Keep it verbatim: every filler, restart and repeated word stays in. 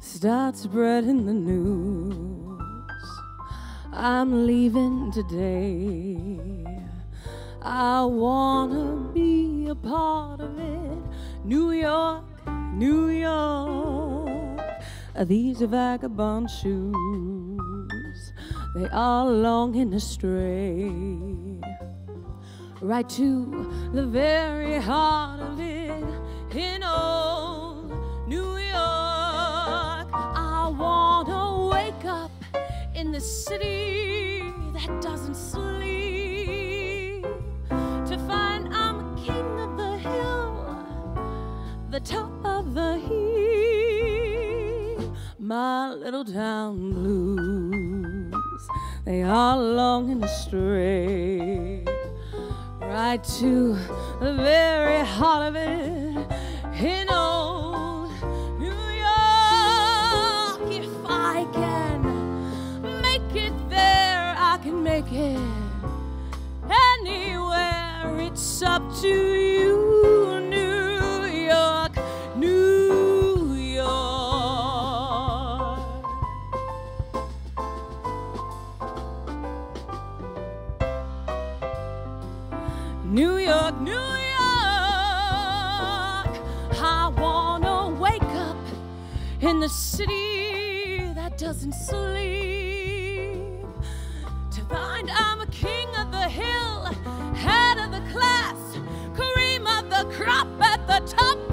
start spreading the news. I'm leaving today. I wanna be a part of it. New York, New York. These vagabond shoes, they all longing to stray right to the very heart of it. In old New York, I wanna wake up in the city that doesn't sleep, to find I'm king of the hill, the top of the heap. My little town blues, they all longing to stray right to the very heart of it. In old New York, if I can make it there, I can make it anywhere. It's up to you, New York, New York. New York, New York. I wanna wake up in the city that doesn't sleep, to find I'm a king of the hill, head of the class, cream of the crop at the top.